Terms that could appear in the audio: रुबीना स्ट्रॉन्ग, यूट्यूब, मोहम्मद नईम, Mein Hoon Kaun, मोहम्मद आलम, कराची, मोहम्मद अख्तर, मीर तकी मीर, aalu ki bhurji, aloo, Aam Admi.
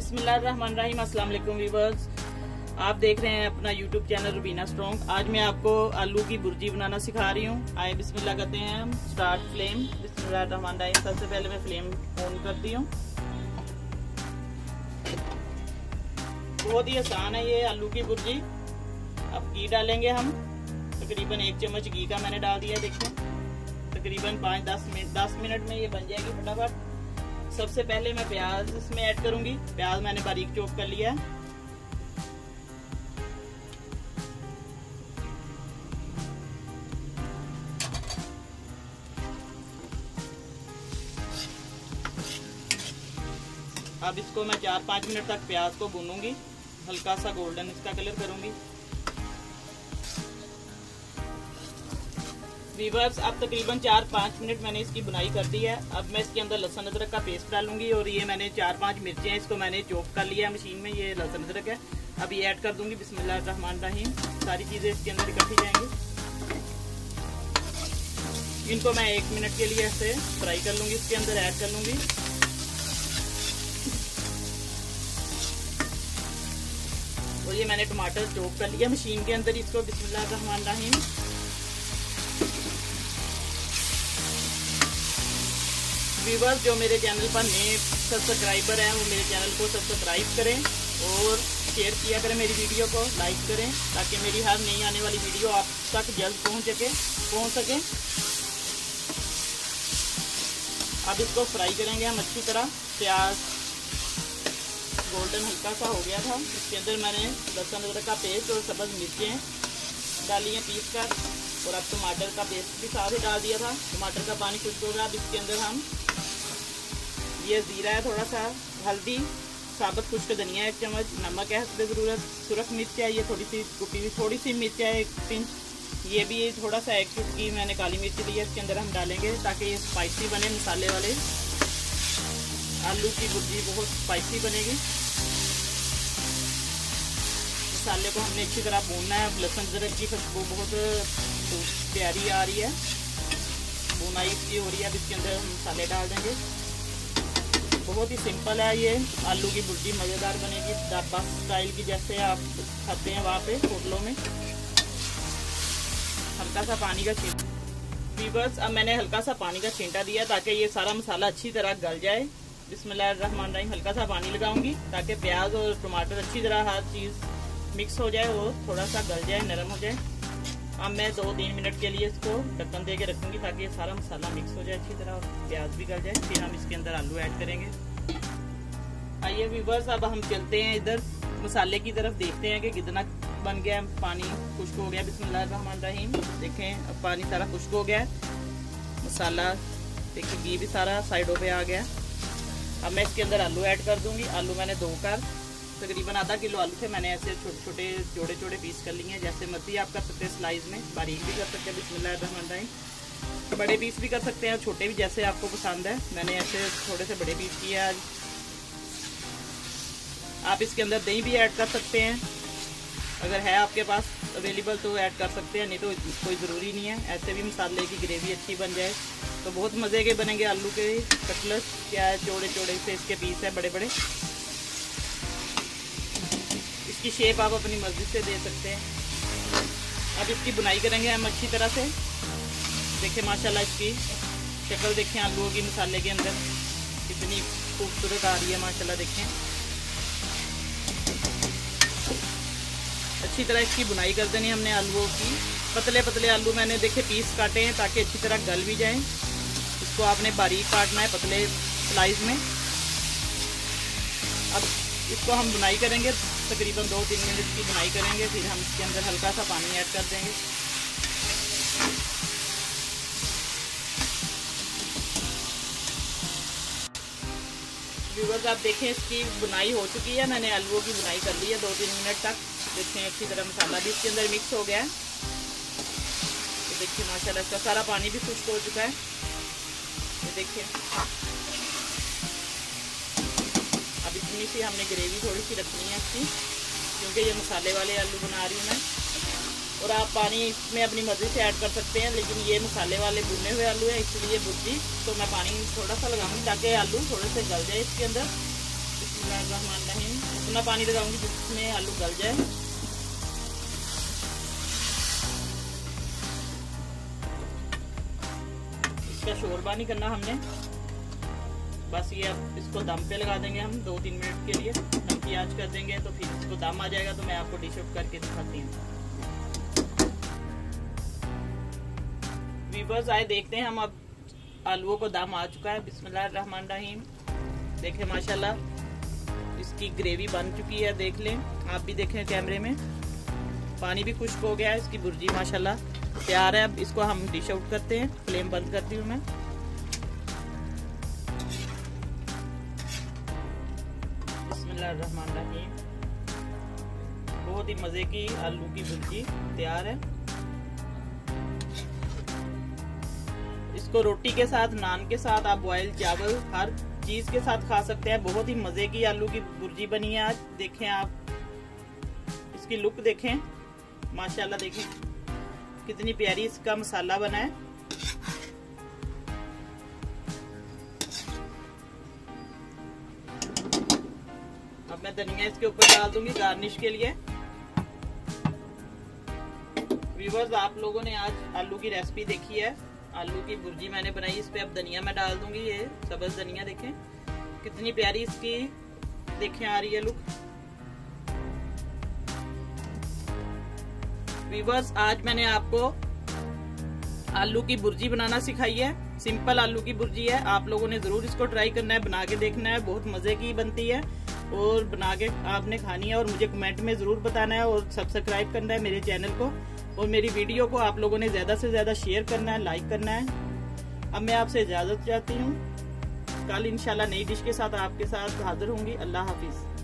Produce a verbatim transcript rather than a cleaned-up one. बिस्मिल्लाहिर्रहमानिर्रहीम। अस्सलाम वालेकुम व्यूअर्स, आप देख रहे हैं अपना यूट्यूब चैनल रुबीना स्ट्रॉन्ग। आज मैं आपको आलू की भुर्जी बनाना सिखा रही हूँ। आए बिस्मिल्लाह कहते हैं हम, स्टार्ट फ्लेम। बिस्मिल्लाहिर्रहमानिर्रहीम। सबसे पहले मैं फ्लेम ऑन करती हूँ। बहुत ही आसान है ये आलू की भुर्जी। अब घी डालेंगे हम, तकरीबन एक चम्मच घी का मैंने डाल दिया। देखिए तकरीबन पाँच दस मिनट दस मिनट में ये बन जाएगी फटाफट। सबसे पहले मैं प्याज इसमें ऐड करूंगी। प्याज मैंने बारीक चॉप कर लिया है। अब इसको मैं चार पांच मिनट तक प्याज को भूनूंगी, हल्का सा गोल्डन इसका कलर करूंगी। व्यूअर्स, अब तकरीबन चार पाँच मिनट मैंने इसकी बुनाई कर दी है। अब मैं इसके अंदर लहसुन अदरक का पेस्ट डालूंगी और ये मैंने चार पांच मिर्चें इसको मैंने चॉप कर लिया है मशीन में। ये लहसुन अदरक है, अब ये ऐड कर दूंगी। बिस्मिल्लाहिर्रहमानिर्रहीम। सारी चीज़ें इसके अंदर इकट्ठी जाएंगी। इनको मैं एक मिनट के लिए ऐसे फ्राई कर लूँगी, इसके अंदर ऐड कर लूँगी। और ये मैंने टमाटर चॉप कर लिया मशीन के अंदर इसको। बिस्मिल्लाहिर्रहमानिर्रहीम। व्यूअर्स, जो मेरे चैनल पर नए सब्सक्राइबर हैं वो मेरे चैनल को सब्सक्राइब करें और शेयर किया करें, मेरी वीडियो को लाइक करें, ताकि मेरी हर नई आने वाली वीडियो आप तक जल्द पहुंच सके पहुंच सके। अब इसको फ्राई करेंगे हम अच्छी तरह। प्याज गोल्डन हल्का सा हो गया था, इसके अंदर मैंने लहसुन अदरक का पेस्ट और सब्ज़ मिर्चें डाली हैं पीस कर, और अब टमाटर का पेस्ट भी साथ ही डाल दिया था। टमाटर का पानी खुश्क होगा। अब इसके अंदर हम ये जीरा है, थोड़ा सा हल्दी, साबुत खुश्क धनिया एक चम्मच, नमक है इसमें ज़रूरत, सुरख मिर्च है ये थोड़ी सी कुटी हुई, थोड़ी सी मिर्च है एक पिंच, ये भी थोड़ा सा, एक चुटकी मैंने काली मिर्च ली है इसके अंदर हम डालेंगे, ताकि ये स्पाइसी बने। मसाले वाले आलू की भुर्जी बहुत स्पाइसी बनेगी। मसाले को हमने अच्छी तरह भूनना है। अब लहसुन अदरक की खुशबू बहुत प्यारी आ रही है, भुनाई इसकी हो रही है। अब इसके अंदर हम मसाले डाल देंगे। बहुत ही सिंपल है ये आलू की भुर्जी, मज़ेदार बनेगी ढाबा स्टाइल की, जैसे आप खाते हैं वहाँ पे होटलों में। हल्का सा पानी का छींटा। व्यूअर्स, अब मैंने हल्का सा पानी का छींटा दिया ताकि ये सारा मसाला अच्छी तरह गल जाए। बिस्मिल्लाहिर्रहमानिर्रहीम। हल्का सा पानी लगाऊंगी ताकि प्याज और टमाटर अच्छी तरह हर चीज़ मिक्स हो जाए और थोड़ा सा गल जाए, नरम हो जाए। अब मैं दो तीन मिनट के लिए इसको ढक्कन दे के रखूँगी ताकि सारा मसाला मिक्स हो जाए अच्छी तरह और प्याज भी गल जाए। फिर हम इसके अंदर आलू ऐड करेंगे। आइए व्यूअर्स, अब हम चलते हैं इधर मसाले की तरफ, देखते हैं कि कितना बन गया। पानी खुश्क हो गया। बिस्मिल्लाहिर्रहमानिर्रहीम। देखें अब पानी सारा खुश्क हो गया, मसाला देखिए घी भी सारा साइडों पर आ गया। अब मैं इसके अंदर आलू ऐड कर दूँगी। आलू मैंने दो कर तकरीबन आधा किलो आलू थे, मैंने ऐसे छोटे छोटे छोटे छोटे पीस कर लिए हैं। जैसे मर्जी आप कर सकते हैं, स्लाइस में बारीक भी कर सकते हैं। बिस्मिल्लाहिर्रहमानिर्रहीम। बड़े पीस भी कर सकते हैं और छोटे भी, जैसे आपको पसंद है। मैंने ऐसे थोड़े से बड़े पीस किए आज। आप इसके अंदर दही भी ऐड कर सकते हैं, अगर है आपके पास अवेलेबल तो ऐड कर सकते हैं, नहीं तो कोई ज़रूरी नहीं है। ऐसे भी मसाले की ग्रेवी अच्छी बन जाए तो बहुत मज़े के बनेंगे आलू के कटलेट्स। क्या है, चौड़े चौड़े से इसके पीस है, बड़े बड़े। इसकी शेप आप अपनी मर्जी से दे सकते हैं। अब इसकी बुनाई करेंगे हम अच्छी तरह से। देखें माशाल्लाह इसकी शक्ल, देखें आलू की मसाले के अंदर कितनी खूबसूरत आ रही है माशाल्लाह। देखें अच्छी तरह इसकी बुनाई कर देनी हमने आलूओं की। पतले पतले आलू मैंने देखे पीस काटे हैं ताकि अच्छी तरह गल भी जाए। इसको आपने बारीक काटना है पतले स्लाइस में। अब इसको हम बुनाई करेंगे, तकरीबन दो तीन मिनट की बुनाई करेंगे। फिर हम इसके अंदर हल्का सा पानी ऐड कर देंगे। व्यूअर्स, आप देखें इसकी बुनाई हो चुकी है, मैंने आलूओं की बुनाई कर ली है दो तीन मिनट तक। देखें अच्छी तरह मसाला भी इसके अंदर मिक्स हो गया है। तो देखिए माशाल्लाह इसका सारा पानी भी खुश्क हो चुका है। तो देखिए इतनी सी हमने ग्रेवी थोड़ी सी रखनी है इसकी, क्योंकि ये मसाले वाले आलू बना रही हूँ मैं। और आप पानी इसमें अपनी मर्ज़ी से ऐड कर सकते हैं, लेकिन ये मसाले वाले भुने हुए आलू है इसलिए भुर्जी तो मैं पानी थोड़ा सा लगाऊंगी ताकि आलू थोड़े से गल जाए इसके अंदर। बिस्मिल्लाहिर्रहमानिर्रहीम। इतना पानी लगाऊंगी जिसमें आलू गल जाए। इसका शोरबा नहीं करना हमने, बस ये अब इसको दम पे लगा देंगे हम दो तीन मिनट के लिए। हल्की आंच कर देंगे तो फिर इसको दम आ जाएगा। तो मैं आपको डिश आउट करके दिखाती हूँ। वीवर्स आए देखते हैं हम, अब आलूओं को दम आ चुका है। बिस्मिल्लाहिर्रहमानिर्रहीम। देखें माशाल्लाह इसकी ग्रेवी बन चुकी है। देख लें आप भी, देखें कैमरे में। पानी भी खुश्क हो गया है। इसकी भुर्जी माशाल्लाह तैयार है। अब इसको हम डिश आउट करते हैं। फ्लेम बंद करती हूँ मैं। बिस्मिल्लाहिर्रहमानिर्रहीम। बहुत ही मज़े की आलू की भुर्जी तैयार है। इसको रोटी के साथ, नान के साथ, आप बॉयल चावल, हर चीज के साथ खा सकते हैं। बहुत ही मजे की आलू की भुर्जी बनी है आज। देखें आप इसकी लुक, देखें माशाल्लाह। देखें कितनी प्यारी इसका मसाला बना है। अब मैं धनिया इसके ऊपर डाल दूंगी गार्निश के लिए। व्यूअर्स आप लोगों ने आज आलू की रेसिपी देखी है, आलू की भुर्जी मैंने बनाई। इस पे अब धनिया मैं डाल दूंगी, ये सब्ज धनिया। देखें कितनी प्यारी इसकी, देखें आ रही है लुक। व्यूअर्स आज मैंने आपको आलू की भुर्जी बनाना सिखाई है। सिंपल आलू की भुर्जी है। आप लोगों ने जरूर इसको ट्राई करना है, बना के देखना है। बहुत मजे की बनती है और बना के आपने खानी है। और मुझे कमेंट में जरूर बताना है और सब्सक्राइब करना है मेरे चैनल को। और मेरी वीडियो को आप लोगों ने ज़्यादा से ज़्यादा शेयर करना है, लाइक करना है। अब मैं आपसे इजाज़त चाहती हूँ। कल इंशाल्लाह नई डिश के साथ आपके साथ हाजिर होंगी। अल्लाह हाफिज़।